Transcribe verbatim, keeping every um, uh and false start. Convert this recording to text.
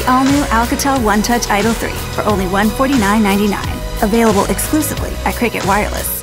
the all-new Alcatel OneTouch Idol three for only one hundred forty-nine ninety-nine. Available exclusively at Cricket Wireless.